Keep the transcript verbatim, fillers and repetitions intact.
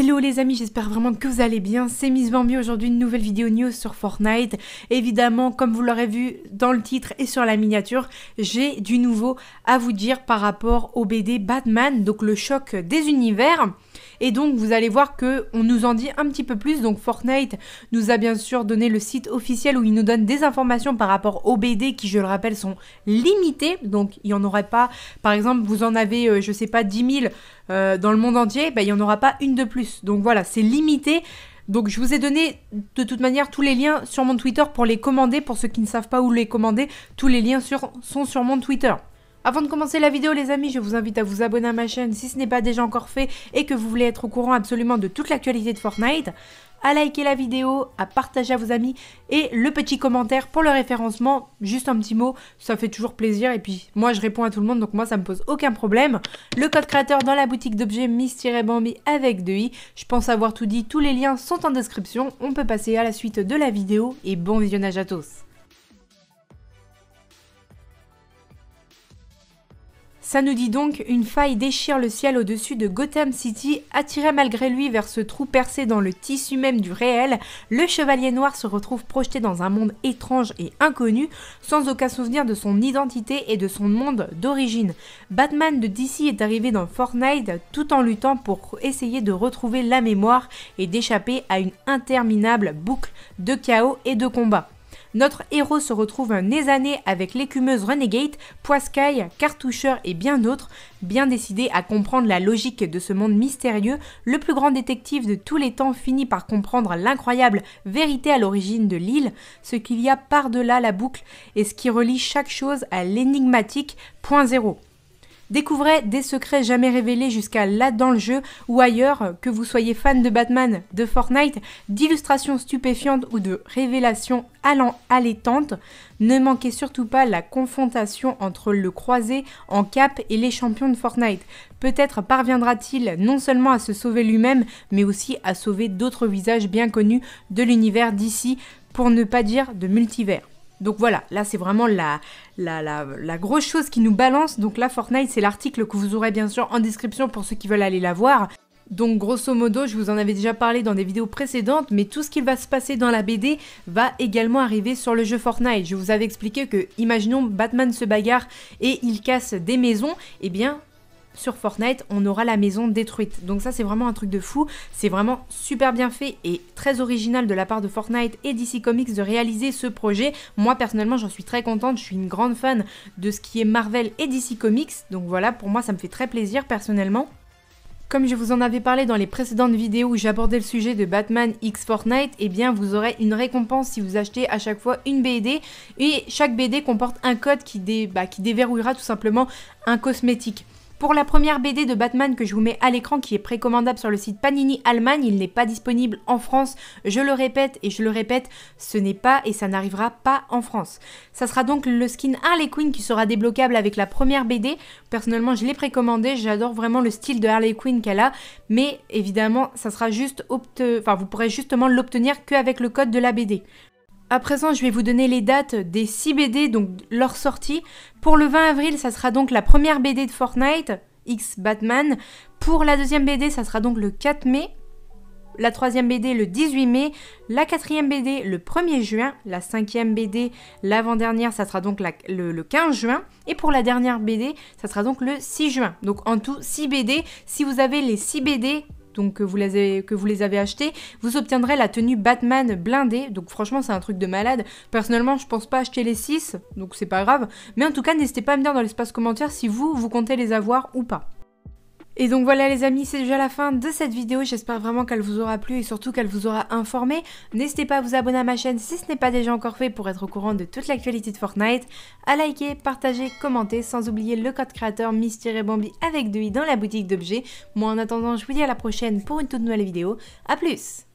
Hello les amis, j'espère vraiment que vous allez bien, c'est Miss Bambi, aujourd'hui une nouvelle vidéo news sur Fortnite. Évidemment, comme vous l'aurez vu dans le titre et sur la miniature, j'ai du nouveau à vous dire par rapport au B D Batman, donc le choc des univers. Et donc vous allez voir qu'on nous en dit un petit peu plus. Donc Fortnite nous a bien sûr donné le site officiel où ils nous donnent des informations par rapport aux B D qui, je le rappelle, sont limitées. Donc il n'y en aurait pas, par exemple, vous en avez, euh, je sais pas, dix mille euh, dans le monde entier, bah, il n'y en aura pas une de plus. Donc voilà, c'est limité. Donc je vous ai donné de toute manière tous les liens sur mon Twitter pour les commander. Pour ceux qui ne savent pas où les commander, tous les liens sur, sont sur mon Twitter. Avant de commencer la vidéo les amis, je vous invite à vous abonner à ma chaîne si ce n'est pas déjà encore fait et que vous voulez être au courant absolument de toute l'actualité de Fortnite, à liker la vidéo, à partager à vos amis et le petit commentaire pour le référencement, juste un petit mot, ça fait toujours plaisir et puis moi je réponds à tout le monde donc moi ça me pose aucun problème. Le code créateur dans la boutique d'objets Miss-Bambi avec deux i, je pense avoir tout dit, tous les liens sont en description, on peut passer à la suite de la vidéo et bon visionnage à tous. Ça nous dit donc « Une faille déchire le ciel au-dessus de Gotham City, attiré malgré lui vers ce trou percé dans le tissu même du réel, le chevalier noir se retrouve projeté dans un monde étrange et inconnu, sans aucun souvenir de son identité et de son monde d'origine. Batman de D C est arrivé dans Fortnite tout en luttant pour essayer de retrouver la mémoire et d'échapper à une interminable boucle de chaos et de combat. » Notre héros se retrouve nez à nez avec l'écumeuse Renegade, Poiscaille, Cartoucheur et bien d'autres. Bien décidé à comprendre la logique de ce monde mystérieux, le plus grand détective de tous les temps finit par comprendre l'incroyable vérité à l'origine de l'île, ce qu'il y a par-delà la boucle et ce qui relie chaque chose à l'énigmatique point zéro. Découvrez des secrets jamais révélés jusqu'à là dans le jeu ou ailleurs, que vous soyez fan de Batman, de Fortnite, d'illustrations stupéfiantes ou de révélations allaitantes. Ne manquez surtout pas la confrontation entre le croisé en cap et les champions de Fortnite. Peut-être parviendra-t-il non seulement à se sauver lui-même, mais aussi à sauver d'autres visages bien connus de l'univers D C, pour ne pas dire de multivers. Donc voilà, là c'est vraiment la, la, la, la grosse chose qui nous balance. Donc là Fortnite, c'est l'article que vous aurez bien sûr en description pour ceux qui veulent aller la voir. Donc grosso modo, je vous en avais déjà parlé dans des vidéos précédentes, mais tout ce qui va se passer dans la B D va également arriver sur le jeu Fortnite. Je vous avais expliqué que, imaginons, Batman se bagarre et il casse des maisons, et bien... sur Fortnite, on aura la maison détruite. Donc ça, c'est vraiment un truc de fou. C'est vraiment super bien fait et très original de la part de Fortnite et D C Comics de réaliser ce projet. Moi, personnellement, j'en suis très contente. Je suis une grande fan de ce qui est Marvel et D C Comics. Donc voilà, pour moi, ça me fait très plaisir, personnellement. Comme je vous en avais parlé dans les précédentes vidéos où j'abordais le sujet de Batman X Fortnite, eh bien vous aurez une récompense si vous achetez à chaque fois une B D et chaque B D comporte un code qui, dé... bah, qui déverrouillera tout simplement un cosmétique. Pour la première B D de Batman que je vous mets à l'écran, qui est précommandable sur le site Panini Allemagne, il n'est pas disponible en France, je le répète et je le répète, ce n'est pas et ça n'arrivera pas en France. Ça sera donc le skin Harley Quinn qui sera débloquable avec la première B D. Personnellement, je l'ai précommandé, j'adore vraiment le style de Harley Quinn qu'elle a, mais évidemment, ça sera juste opt... enfin, vous pourrez justement l'obtenir qu'avec le code de la B D. À présent, je vais vous donner les dates des six B D, donc leur sortie. Pour le vingt avril, ça sera donc la première B D de Fortnite, X Batman. Pour la deuxième B D, ça sera donc le quatre mai. La troisième B D, le dix-huit mai. La quatrième B D, le premier juin. La cinquième B D, l'avant-dernière, ça sera donc la, le, le quinze juin. Et pour la dernière B D, ça sera donc le six juin. Donc en tout, six B D. Si vous avez les six B D... donc que vous, les avez, que vous les avez achetés, vous obtiendrez la tenue Batman blindée. Donc franchement, c'est un truc de malade. Personnellement, je pense pas acheter les six, donc c'est pas grave. Mais en tout cas, n'hésitez pas à me dire dans l'espace commentaire si vous, vous comptez les avoir ou pas. Et donc voilà les amis, c'est déjà la fin de cette vidéo, j'espère vraiment qu'elle vous aura plu et surtout qu'elle vous aura informé. N'hésitez pas à vous abonner à ma chaîne si ce n'est pas déjà encore fait pour être au courant de toute l'actualité de Fortnite, à liker, partager, commenter, sans oublier le code créateur Miss-Bambi avec deux i dans la boutique d'objets. Moi en attendant, je vous dis à la prochaine pour une toute nouvelle vidéo, à plus!